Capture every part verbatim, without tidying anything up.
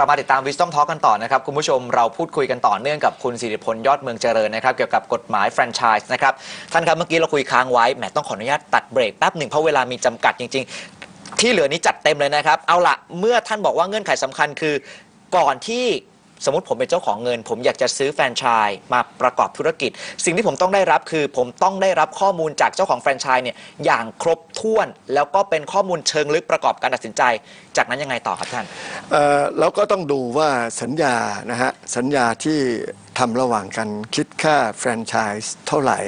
กลับมาติดตาม Wisdom Talk กันต่อนะครับคุณผู้ชมเราพูดคุยกันต่อเนื่องกับคุณสิริพลยอดเมืองเจริญนะครับเกี่ยวกับกฎหมายแฟรนไชส์นะครับท่านครับเมื่อกี้เราคุยค้างไว้แหมต้องขออนุญาตตัดเบรกแป๊บหนึ่งเพราะเวลามีจำกัดจริงๆที่เหลือนี้จัดเต็มเลยนะครับเอาละเมื่อท่านบอกว่าเงื่อนไขสำคัญคือก่อนที่สมมติผมเป็นเจ้าของเงินผมอยากจะซื้อแฟรนไชส์มาประกอบธุรกิจสิ่งที่ผมต้องได้รับคือผมต้องได้รับข้อมูลจากเจ้าของแฟรนไชส์เนี่ยอย่างครบถ้วนแล้วก็เป็นข้อมูลเชิงลึกประกอบการตัดสินใจจากนั้นยังไงต่อครับท่านเอ่อแล้วก็ต้องดูว่าสัญญานะฮะสัญญาที่ทำระหว่างกันคิดค่าแฟรนไชส์เท่าไหร่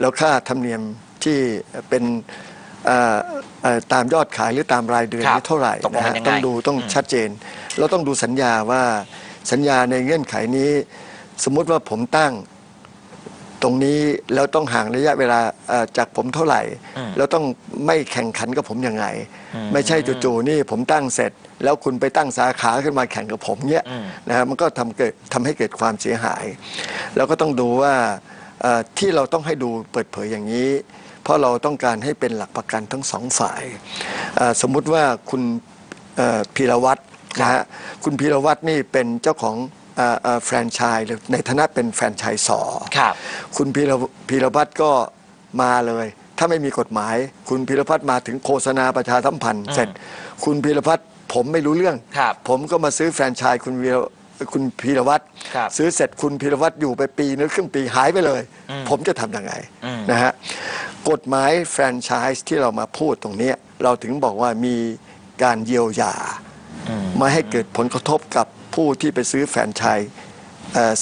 แล้วค่าธรรมเนียมที่เป็นตามยอดขายหรือตามรายเดือนเท่าไหร่นะฮะต้องดูต้องชัดเจนแล้วต้องดูสัญญาว่าสัญญาในเงื่อนไขนี้สมมุติว่าผมตั้งตรงนี้แล้วต้องห่างระยะเวลาจากผมเท่าไหร่แล้วต้องไม่แข่งขันกับผมยังไงไม่ใช่จู่ๆนี่ผมตั้งเสร็จแล้วคุณไปตั้งสาขาขึ้นมาแข่งกับผมเนี่ยนะฮะมันก็ทำเกิดทำให้เกิดความเสียหายแล้วก็ต้องดูว่าที่เราต้องให้ดูเปิดเผยอย่างนี้เพราะเราต้องการให้เป็นหลักประกันทั้งสองฝ่ายสมมุติว่าคุณพีรวัตรนะฮะคุณพีรวัตรนี่เป็นเจ้าของแฟรนไชส์หรือในฐานะเป็นแฟรนไชส์สอครับคุณพีรพีรวัตรก็มาเลยถ้าไม่มีกฎหมายคุณพีรวัตรมาถึงโฆษณาประชาสัมพันธ์เสร็จคุณพีรวัตรผมไม่รู้เรื่องผมก็มาซื้อแฟรนไชส์คุณวีคุณพีรวัตรซื้อเสร็จคุณพีรวัตรอยู่ไปปีนึงครึ่งปีหายไปเลยผมจะทำยังไงนะฮะกฎหมายแฟรนไชส์ที่เรามาพูดตรงนี้เราถึงบอกว่ามีการเยียวยามาให้เกิดผลกระทบกับผู้ที่ไปซื้อแฟรนไชส์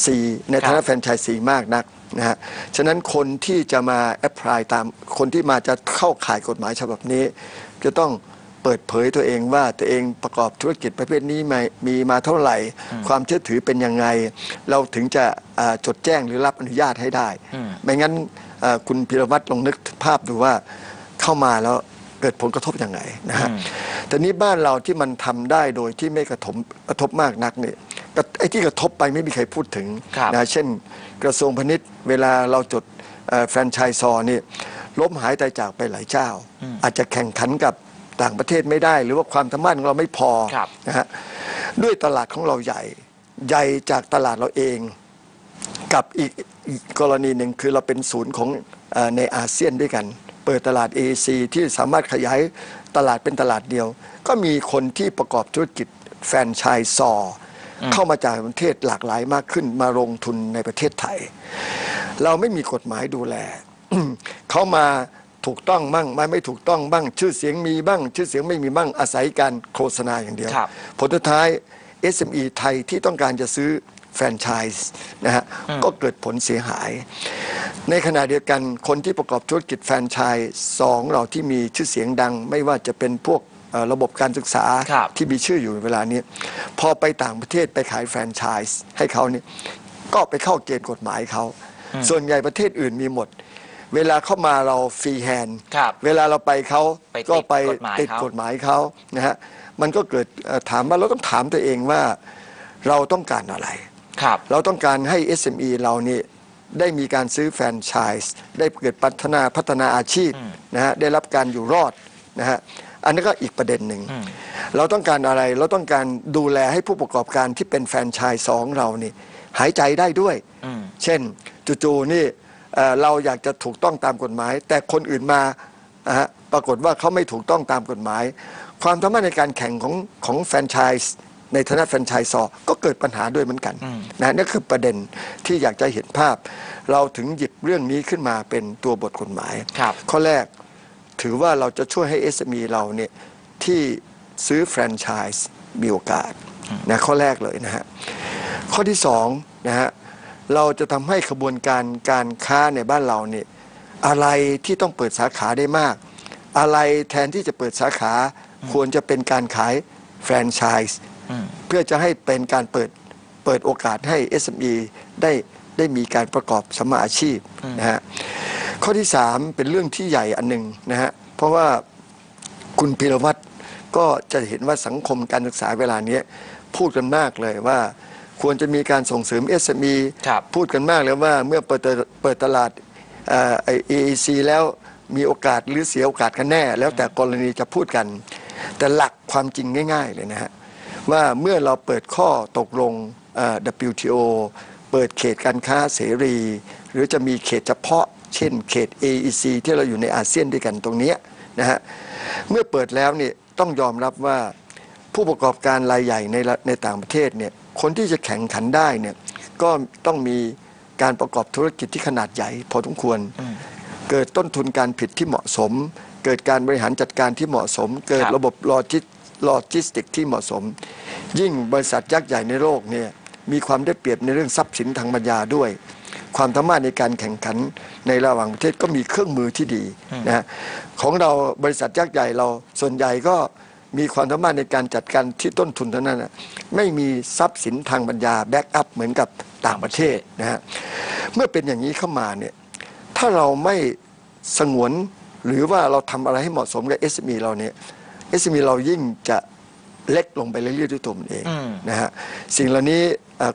ซีในฐานะแฟรนไชส์ซีมากนักนะฮะฉะนั้นคนที่จะมาแอพพลายตามคนที่มาจะเข้าข่ายกฎหมายฉบับนี้จะต้องเปิดเผยตัวเองว่าตัวเองประกอบธุรกิจประเภทนี้มีมาเท่าไหร่ความเชื่อถือเป็นยังไงเราถึงจะจดแจ้งหรือรับอนุญาตให้ได้ไม่งั้นคุณพีรวัตรลองนึกภาพดูว่าเข้ามาแล้วเกิดผลกระทบยังไงนะฮะแต่นี้บ้านเราที่มันทำได้โดยที่ไม่กระทบกระทบมากนักเนี่ยไอ้ที่กระทบไปไม่มีใครพูดถึงนะเช่นกระทรวงพาณิชย์เวลาเราจดแฟรนไชส์ซอนี่ล้มหายตายจากไปหลายเจ้าอาจจะแข่งขันกับต่างประเทศไม่ได้หรือว่าความสามารถของเราไม่พอนะฮะด้วยตลาดของเราใหญ่ใหญ่จากตลาดเราเองกับอีกกรณีหนึ่งคือเราเป็นศูนย์ของในอาเซียนด้วยกันเปิดตลาด เอ ซี ที่สามารถขยายตลาดเป็นตลาดเดียวก็มีคนที่ประกอบธุรกิจแฟรนไชส์ซอเข้ามาจากประเทศหลากหลายมากขึ้นมาลงทุนในประเทศไทยเราไม่มีกฎหมายดูแล เขามาถูกต้องบ้างมาไม่ถูกต้องบ้างชื่อเสียงมีบ้างชื่อเสียงไม่มีบ้างอาศัยการโฆษณาอย่างเดียวผลสุดท้าย เอส เอ็ม อี ไทยที่ต้องการจะซื้อแฟรนไชส์นะฮะก็เกิดผลเสียหายในขณะเดียวกันคนที่ประกอบธุรกิจแฟรนไชส์สองเราที่มีชื่อเสียงดังไม่ว่าจะเป็นพวกระบบการศึกษาที่มีชื่ออยู่เวลานี้พอไปต่างประเทศไปขายแฟรนไชส์ให้เขาเนี่ยก็ไปเข้าเกณฑ์กฎหมายเขาส่วนใหญ่ประเทศอื่นมีหมดเวลาเข้ามาเราฟรีแฮนด์เวลาเราไปเขาก็ไปติดกฎหมายเขานะฮะมันก็เกิดถามว่าเราต้องถามตัวเองว่าเราต้องการอะไรเราต้องการให้ เอส เอ็ม อี เรานี่ได้มีการซื้อแฟรนไชส์ได้เกิดพัฒนาพัฒนาอาชีพนะฮะได้รับการอยู่รอดนะฮะอันนี้ก็อีกประเด็นหนึ่งเราต้องการอะไรเราต้องการดูแลให้ผู้ประกอบการที่เป็นแฟรนไชส์สองเรานี่หายใจได้ด้วยเช่นจู่ๆนี่เราอยากจะถูกต้องตามกฎหมายแต่คนอื่นมานะฮะปรากฏว่าเขาไม่ถูกต้องตามกฎหมายความสามารถในการแข่งของของแฟรนไชส์ในฐานะแฟรนไชส์ซอก็เกิดปัญหาด้วยเหมือนกันนะนี่คือประเด็นที่อยากจะเห็นภาพเราถึงหยิบเรื่องนี้ขึ้นมาเป็นตัวบทกฎหมายข้อแรกถือว่าเราจะช่วยให้ เอส เอ็ม อี เราเนี่ยที่ซื้อแฟรนไชส์มีโอกาสนะข้อแรกเลยนะฮะข้อที่สองนะฮะเราจะทำให้ขบวนการการค้าในบ้านเราเนี่ยอะไรที่ต้องเปิดสาขาได้มากอะไรแทนที่จะเปิดสาขาควรจะเป็นการขายแฟรนไชส์เพื่อจะให้เป็นการเปิดเปิดโอกาสให้ เอส เอ็ม อี ได้ได้มีการประกอบสมาอาชีพนะฮะข้อที่สามเป็นเรื่องที่ใหญ่อันหนึ่งนะฮะเพราะว่าคุณพีรวัตรก็จะเห็นว่าสังคมการศึกษาเวลานี้พูดกันมากเลยว่าควรจะมีการส่งเสริม เอส เอ็ม อี พูดกันมากเลยว่าเมื่อเปิดเปิดตลาด เอ อี ซี แล้วมีโอกาสหรือเสียโอกาสกันแน่แล้วแต่กรณีจะพูดกันแต่หลักความจริงง่ายๆเลยนะฮะ ว่าเมื่อเราเปิดข้อตกลง ดับเบิลยู ที โอ เปิดเขตการค้าเสรีหรือจะมีเขตเฉพาะเช่นเขต เอ อี ซี ที่เราอยู่ในอาเซียนด้วยกันตรงนี้นะฮะเมื่อเปิดแล้วเนี่ยต้องยอมรับว่าผู้ประกอบการรายใหญ่ในในต่างประเทศเนี่ยคนที่จะแข่งขันได้เนี่ยก็ต้องมีการประกอบธุรกิจที่ขนาดใหญ่พอสมควรเกิดต้นทุนการผลิตที่เหมาะสมเกิดการบริหารจัดการที่เหมาะสมเกิดระบบโลจิโลจิสติกที่เหมาะสมยิ่งบริษัทยักษ์ใหญ่ในโลกเนี่ยมีความได้เปรียบในเรื่องทรัพย์สินทางปัญญาด้วยความสามารถในการแข่งขันในระหว่างประเทศก็มีเครื่องมือที่ดีนะฮะของเราบริษัทยักษ์ใหญ่เราส่วนใหญ่ก็มีความสามารถในการจัดการที่ต้นทุนเท่านั้นนะไม่มีทรัพย์สินทางปัญญาแบ็กอัพเหมือนกับต่างประเทศนะฮะเมื่อเป็นอย่างนี้เข้ามาเนี่ยถ้าเราไม่สงวนหรือว่าเราทำอะไรให้เหมาะสมกับ เอส เอ็ม อี เราเนี่ย เอส เอ็ม อี เรายิ่งจะเล็กลงไปเรื่อยๆด้วยตัวมันเองนะฮะสิ่งเหล่านี้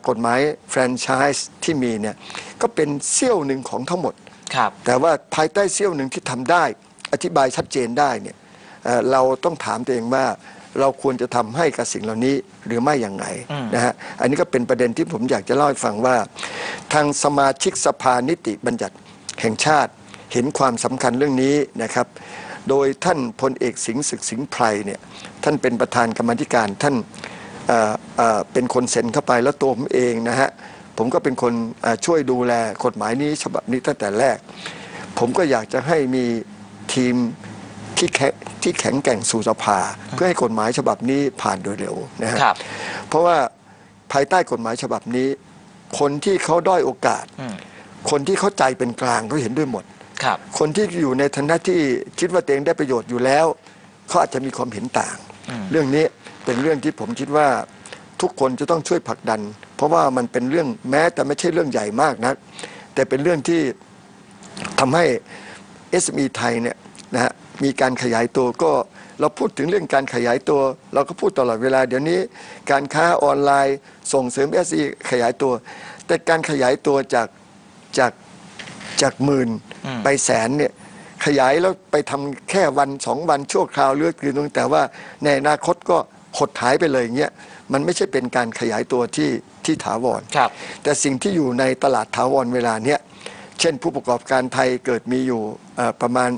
กฎหมายแฟรนไชส์ที่มีเนี่ยก็เป็นเสี้ยวหนึ่งของทั้งหมดแต่ว่าภายใต้เสี้ยวหนึ่งที่ทำได้อธิบายชัดเจนได้เนี่ยเราต้องถามตัวเองว่าเราควรจะทำให้กับสิ่งเหล่านี้หรือไม่อย่างไรนะฮะอันนี้ก็เป็นประเด็นที่ผมอยากจะเล่าให้ฟังว่าทางสมาชิกสภานิติบัญญัติแห่งชาติเห็นความสำคัญเรื่องนี้นะครับโดยท่านพลเอกสิงห์ศึกสิงห์ไพรเนี่ยท่านเป็นประธานกรรมาธิการท่านเอ่อเอ่อเป็นคนเซ็นเข้าไปแล้วตัวผมเองนะฮะผมก็เป็นคนช่วยดูแลกฎหมายนี้ฉบับนี้ตั้งแต่แรกผมก็อยากจะให้มีทีมที่แข็งที่แข็งแกร่งสู่สภาเพื่อให้กฎหมายฉบับนี้ผ่านโดยเร็วนะฮะเพราะว่าภายใต้กฎหมายฉบับนี้คนที่เขาด้อยโอกาสคนที่เขาใจเป็นกลางเขาเห็นด้วยหมดคนที่อยู่ในฐานะที่คิดว่าตัวเองได้ประโยชน์อยู่แล้วเขาอาจจะมีความเห็นต่างเรื่องนี้เป็นเรื่องที่ผมคิดว่าทุกคนจะต้องช่วยผลักดันเพราะว่ามันเป็นเรื่องแม้แต่ไม่ใช่เรื่องใหญ่มากนักแต่เป็นเรื่องที่ทำให้ เอส เอ็ม อี ไทยเนี่ยนะฮะมีการขยายตัวก็เราพูดถึงเรื่องการขยายตัวเราก็พูดตลอดเวลาเดี๋ยวนี้การค้าออนไลน์ส่งเสริม เอส เอ็ม อี ขยายตัวแต่การขยายตัวจากจากจากหมื่นไปแสนเนี่ยขยายแล้วไปทำแค่วันสองวันชั่วคราวเลือกคืนแต่ว่าในอนาคตก็หดหายไปเลยเงี้ยมันไม่ใช่เป็นการขยายตัวที่ที่ถาวรแต่สิ่งที่อยู่ในตลาดถาวรเวลาเนี้ยเช่นผู้ประกอบการไทยเกิดมีอยู่ประมาณ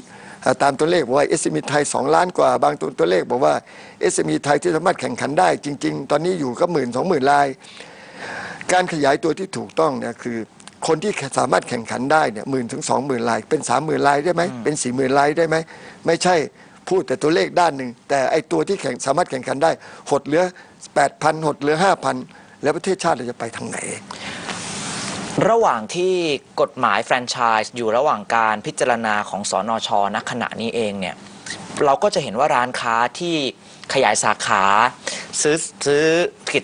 ตามตัวเลขว่า เอส เอ็ม อี ไทยสองล้านกว่าบางตัวตัวเลขบอกว่า เอส เอ็ม อี ไทยที่สามารถแข่งขันได้จริงๆตอนนี้อยู่ก็หมื่นสองหมื่นรายการขยายตัวที่ถูกต้องเนี่ยคือคนที่สามารถแข่งขันได้เนี่ยหมื่นถึงสองหมื่นรายเป็นสามหมื่นรายได้ไหมเป็นสี่หมื่นรายได้ไหมไม่ใช่พูดแต่ตัวเลขด้านหนึ่งแต่ไอตัวที่แข่งสามารถแข่งขันได้หดเหลือ แปดพัน หดเหลือ ห้าพัน แล้วประเทศชาติเราจะไปทางไหนระหว่างที่กฎหมายแฟรนไชส์อยู่ระหว่างการพิจารณาของสนช.ณขณะนี้เองเนี่ยเราก็จะเห็นว่าร้านค้าที่ขยายสาขาซื้อซื้อกิจ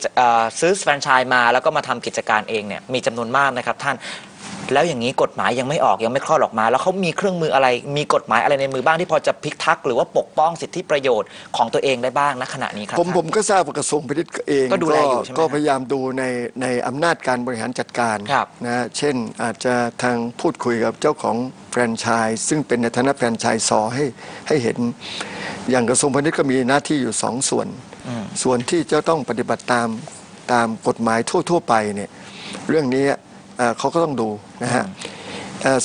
ซื้อแฟรนไชส์มาแล้วก็มาทำกิจการเองเนี่ยมีจำนวนมากนะครับท่านแล้วอย่างนี้กฎหมายยังไม่ออกยังไม่คลอดออกมาแล้วเขามีเครื่องมืออะไรมีกฎหมายอะไรในมือบ้างที่พอจะพิทักษ์หรือว่าปกป้องสิทธิประโยชน์ของตัวเองได้บ้างณขณะนี้ครับผมผมก็ทราบกระทรวงพาณิชย์เองก็ดูแลอยู่ใช่ไหมก็พยายามดูในในอำนาจการบริหารจัดการนะเช่นอาจจะทางพูดคุยกับเจ้าของแฟรนไชส์ซึ่งเป็นในฐานะแฟรนไชส์ซอให้ให้เห็นอย่างกระทรวงพาณิชย์ก็มีหน้าที่อยู่สองส่วนส่วนที่จะต้องปฏิบัติตามตามกฎหมายทั่วๆไปเนี่ยเรื่องนี้เขาก็ต้องดูนะฮะ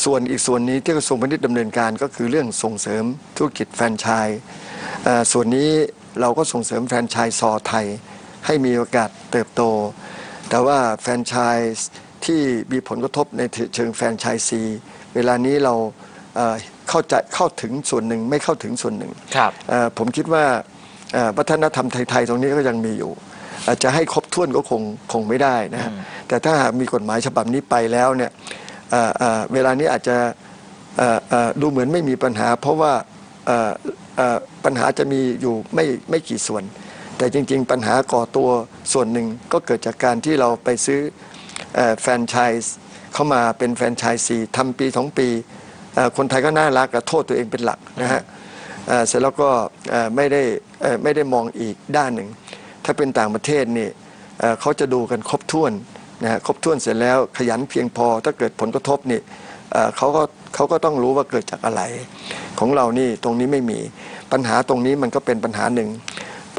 ส่วนอีกส่วนนี้ที่กระทรวงพาณิชย์ดำเนินการก็คือเรื่องส่งเสริมธุรกิจแฟรนไชส์ส่วนนี้เราก็ส่งเสริมแฟรนไชส์ซอไทยให้มีโอกาสเติบโตแต่ว่าแฟรนไชส์ที่มีผลกระทบในเชิงแฟรนไชส์ซีเวลานี้เราเข้าใจเข้าถึงส่วนหนึ่งไม่เข้าถึงส่วนหนึ่งผมคิดว่าวัฒนธรรมไทยๆตรงนี้ก็ยังมีอยู่อาจจะให้ครบถ้วนก็คงคงไม่ได้นะฮะแต่ถ้าหากมีกฎหมายฉบับนี้ไปแล้วเนี่ยเวลานี้อาจจะดูเหมือนไม่มีปัญหาเพราะว่าปัญหาจะมีอยู่ไม่ไม่กี่ส่วนแต่จริงๆปัญหาก่อตัวส่วนหนึ่งก็เกิดจากการที่เราไปซื้อแฟรนไชส์เข้ามาเป็นแฟรนไชส์ซีทำปีสองปีคนไทยก็น่ารักโทษตัวเองเป็นหลักนะฮะเสร็จแล้วก็ไม่ได้ไม่ได้มองอีกด้านหนึ่งถ้าเป็นต่างประเทศนี่เขาจะดูกันครบถ้วนนะฮะครบถ้วนเสร็จแล้วขยันเพียงพอถ้าเกิดผลกระทบนี่เขาก็เขาก็ต้องรู้ว่าเกิดจากอะไรของเรานี่ตรงนี้ไม่มีปัญหาตรงนี้มันก็เป็นปัญหาหนึ่ง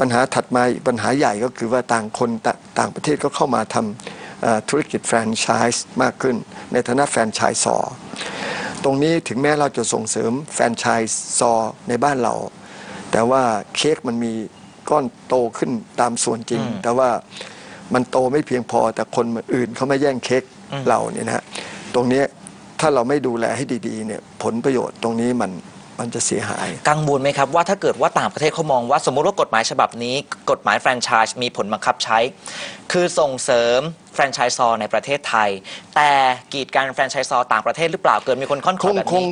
ปัญหาถัดมาปัญหาใหญ่ก็คือว่าต่างคนต่างประเทศก็เข้ามาทำธุรกิจแฟรนไชส์มากขึ้นในฐานะแฟรนไชส์ซอตรงนี้ถึงแม้เราจะส่งเสริมแฟรนไชส์ซอในบ้านเราแต่ว่าเค้กมันมีก้อนโตขึ้นตามส่วนจริงแต่ว่ามันโตไม่เพียงพอแต่คนอื่นเขาไม่แย่งเค้กเราเนี่ยนะตรงนี้ถ้าเราไม่ดูแลให้ดีๆเนี่ยผลประโยชน์ตรงนี้มันมันจะเสียหายกังวลไหมครับว่าถ้าเกิดว่าต่างประเทศเขามองว่าสมมติว่ากฎหมายฉบับนี้กฎหมายแฟรนไชส์มีผลบังคับใช้คือส่งเสริมแฟรนไชส์ซอในประเทศไทยแต่กีดกันแฟรนไชส์ซอต่างประเทศหรือเปล่าเกิดมีคนค่อนข้างแบบนี้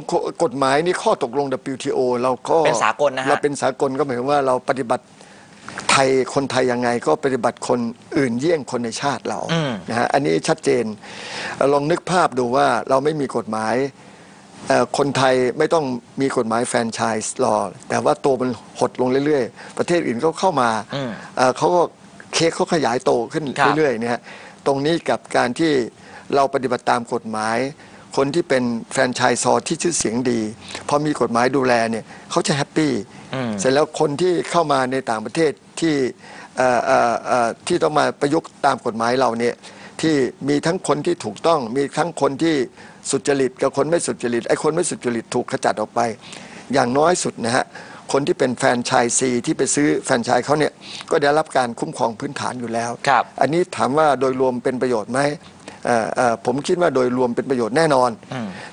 กฎหมายนี้ข้อตกลง ดับเบิลยู ที โอ เราก็เป็นสากลนะฮะเราเป็นสากลก็หมายความว่าเราปฏิบัติไทยคนไทยยังไงก็ปฏิบัติคนอื่นเยี่ยงคนในชาติเรานะฮะอันนี้ชัดเจนลองนึกภาพดูว่าเราไม่มีกฎหมายคนไทยไม่ต้องมีกฎหมายแฟรนไชส์ลอแต่ว่าตัวมันหดลงเรื่อยๆประเทศอื่นเขาเข้ามาเขาก็เค้กเขาขยายโตขึ้นเรื่อยๆเนี่ยตรงนี้กับการที่เราปฏิบัติตามกฎหมายคนที่เป็นแฟรนไชส์ซอที่ชื่อเสียงดีพอมีกฎหมายดูแลเนี่ยเขาจะแฮปปี้เสร็จแล้วคนที่เข้ามาในต่างประเทศที่ที่ต้องมาประยุกต์ตามกฎหมายเราเนี่ยที่มีทั้งคนที่ถูกต้องมีทั้งคนที่สุจริตกับคนไม่สุจริตไอ้คนไม่สุจริตถูกขจัดออกไปอย่างน้อยสุดนะฮะคนที่เป็นแฟรนไชส์ซีที่ไปซื้อแฟรนไชส์เขาเนี่ยก็ได้รับการคุ้มครองพื้นฐานอยู่แล้วอันนี้ถามว่าโดยรวมเป็นประโยชน์ไหมผมคิดว่าโดยรวมเป็นประโยชน์แน่นอน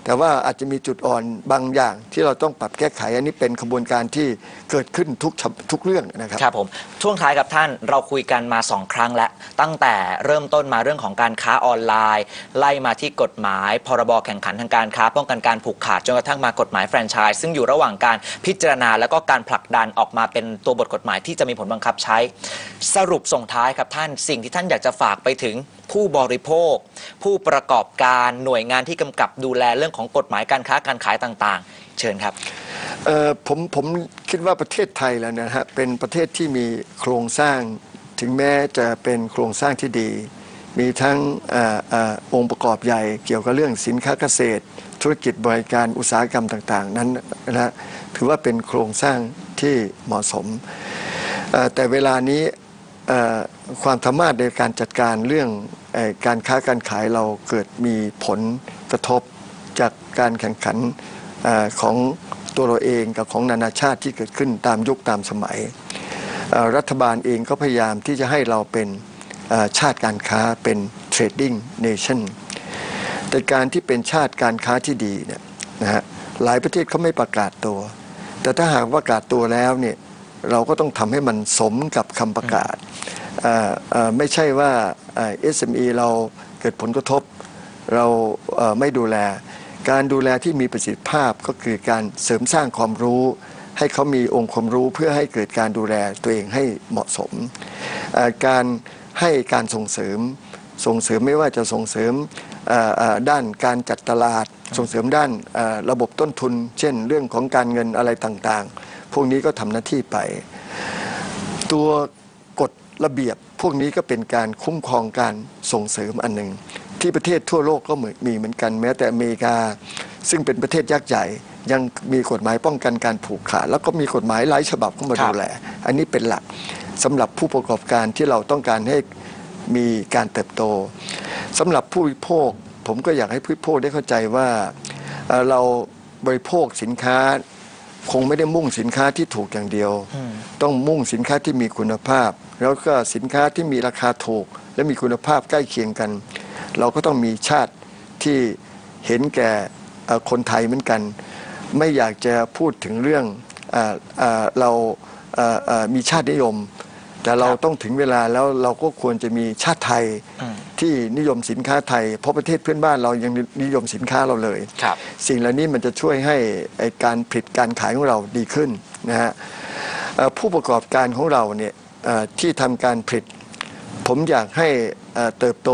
แต่ว่าอาจจะมีจุดอ่อนบางอย่างที่เราต้องปรับแก้ไขอันนี้เป็นขบวนการที่เกิดขึ้นทุกทุกเรื่องนะครับครับผมช่วงท้ายกับท่านเราคุยกันมาสองครั้งแล้วตั้งแต่เริ่มต้นมาเรื่องของการค้าออนไลน์ไล่มาที่กฎหมายพรบแข่งขันทางการค้าป้องกันการผูกขาดจนกระทั่งมากฎหมายแฟรนไชส์ซึ่งอยู่ระหว่างการพิจารณาแล้วก็การผลักดันออกมาเป็นตัวบทกฎหมายที่จะมีผลบังคับใช้สรุปส่งท้ายครับท่านสิ่งที่ท่านอยากจะฝากไปถึงผู้บริโภคผู้ประกอบการหน่วยงานที่กำกับดูแลเรื่องของกฎหมายการค้าการขายต่างๆเชิญครับผมผมคิดว่าประเทศไทยแล้วนะฮะเป็นประเทศที่มีโครงสร้างถึงแม้จะเป็นโครงสร้างที่ดีมีทั้งออองค์ประกอบใหญ่เกี่ยวกับเรื่องสินค้าเกษตรธุรกิจบริการอุตสาหกรรมต่างๆนั้นนะถือว่าเป็นโครงสร้างที่เหมาะสมแต่เวลานี้ความสามารถในการจัดการเรื่องการค้าการขายเราเกิดมีผลกระทบจากการแข่งขันของตัวเราเองกับของนานาชาติที่เกิดขึ้นตามยุคตามสมัยรัฐบาลเองก็พยายามที่จะให้เราเป็นชาติการค้าเป็น trading nation แต่การที่เป็นชาติการค้าที่ดีเนี่ยนะฮะหลายประเทศเขาไม่ประกาศตัวแต่ถ้าหากประกาศตัวแล้วเนี่ยเราก็ต้องทำให้มันสมกับคำประกาศไม่ใช่ว่า เอส เอ็ม อี เราเกิดผลกระทบเราไม่ดูแลการดูแลที่มีประสิทธิภาพก็คือการเสริมสร้างความรู้ให้เขามีองค์ความรู้เพื่อให้เกิดการดูแลตัวเองให้เหมาะสมการให้การส่งเสริมส่งเสริมไม่ว่าจะส่งเสริมด้านการจัดตลาดส่งเสริมด้านระบบต้นทุนเช่นเรื่องของการเงินอะไรต่างๆพวกนี้ก็ทำหน้าที่ไปตัวกฎระเบียบพวกนี้ก็เป็นการคุ้มครองการส่งเสริมอันหนึ่งที่ประเทศทั่วโลกก็มีเหมือนกันแม้แต่อเมริกาซึ่งเป็นประเทศยักษ์ใหญ่ยังมีกฎหมายป้องกันการผูกขาดแล้วก็มีกฎหมายหลายฉบับเข้ามาดูแลอันนี้เป็นหลักสำหรับผู้ประกอบการที่เราต้องการให้มีการเติบโตสำหรับผู้บริโภคผมก็อยากให้ผู้บริโภคได้เข้าใจว่าเราบริโภคสินค้าคงไม่ได้มุ่งสินค้าที่ถูกอย่างเดียวต้องมุ่งสินค้าที่มีคุณภาพแล้วก็สินค้าที่มีราคาถูกและมีคุณภาพใกล้เคียงกันเราก็ต้องมีชาติที่เห็นแก่คนไทยเหมือนกันไม่อยากจะพูดถึงเรื่องเรามีชาตินิยมแต่เราต้องถึงเวลาแล้วเราก็ควรจะมีชาติไทยที่นิยมสินค้าไทยเพราะประเทศเพื่อนบ้านเรายังนิยมสินค้าเราเลยสิ่งเหล่านี้มันจะช่วยให้การผลิตการขายของเราดีขึ้นนะฮะผู้ประกอบการของเราเนี่ยที่ทำการผลิตผมอยากให้เติบโต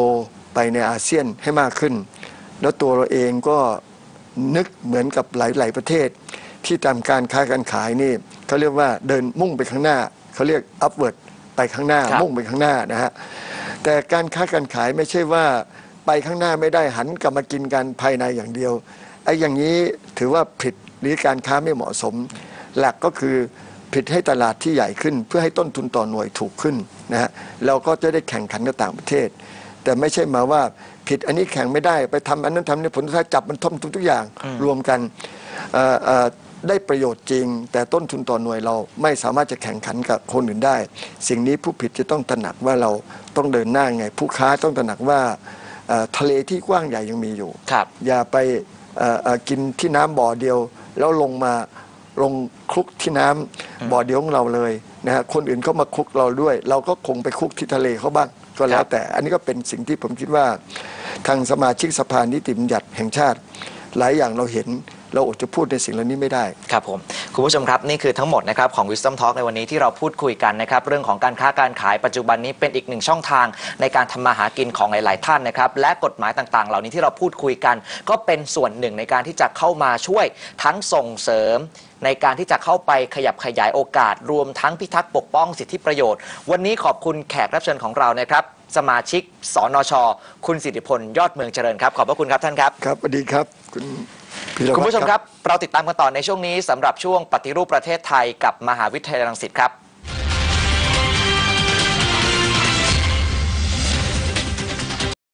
ไปในอาเซียนให้มากขึ้นแล้วตัวเราเองก็นึกเหมือนกับหลายๆประเทศที่ทำการค้าการขายนี่เขาเรียกว่าเดินมุ่งไปข้างหน้าเขาเรียก upwardไปข้างหน้ามุ่งไปข้างหน้านะฮะแต่การค้าการขายไม่ใช่ว่าไปข้างหน้าไม่ได้หันกลับมากินกันภายในอย่างเดียวไอ้อย่างนี้ถือว่าผิดหรือการค้าไม่เหมาะสมหลักก็คือ ผลิตให้ตลาดที่ใหญ่ขึ้นเพื่อให้ต้นทุนต่อหน่วยถูกขึ้นนะฮะเราก็จะได้แข่งขันกับต่างประเทศแต่ไม่ใช่มาว่าผิดอันนี้แข่งไม่ได้ไปทำอันนั้นทำนี่ผลสุดท้ายจับมันท่อมทุกอย่างรวมกันได้ประโยชน์จริงแต่ต้นทุนต่อหน่วยเราไม่สามารถจะแข่งขันกับคนอื่นได้สิ่งนี้ผู้ผิดจะต้องตระหนักว่าเราต้องเดินหน้าไงผู้ค้าต้องตระหนักว่าทะเลที่กว้างใหญ่ยังมีอยู่อย่าไปกินที่น้ำบ่อเดียวแล้วลงมาลงคลุกที่น้ำบ่อเดียวของเราเลยนะฮะคนอื่นเขามาคลุกเราด้วยเราก็คงไปคลุกที่ทะเลเขาบ้างก็แล้วแต่อันนี้ก็เป็นสิ่งที่ผมคิดว่าทางสมาชิกสภานิติบัญญัติแห่งชาติหลายอย่างเราเห็นเราอดจะพูดในสิ่งเหล่านี้ไม่ได้ครับผมคุณผู้ชมครับนี่คือทั้งหมดนะครับของ Wisdom Talk ในวันนี้ที่เราพูดคุยกันนะครับเรื่องของการค้าการขายปัจจุบันนี้เป็นอีกหนึ่งช่องทางในการทำมาหากินของหลายๆท่านนะครับและกฎหมายต่างๆเหล่านี้ที่เราพูดคุยกันก็เป็นส่วนหนึ่งในการที่จะเข้ามาช่วยทั้งส่งเสริมในการที่จะเข้าไปขยับขยายโอกาสรวมทั้งพิทักษ์ปกป้องสิทธิประโยชน์วันนี้ขอบคุณแขกรับเชิญของเรานะครับสมาชิกสนช.คุณสิทธิพลยอดเมืองเจริญครับขอบพระคุณครับท่านครับครับสวัสดีครับคุณคุณผู้ชมครับเราติดตามกันต่อในช่วงนี้สำหรับช่วงปฏิรูปประเทศไทยกับมหาวิทยาลัยรังสิตครับ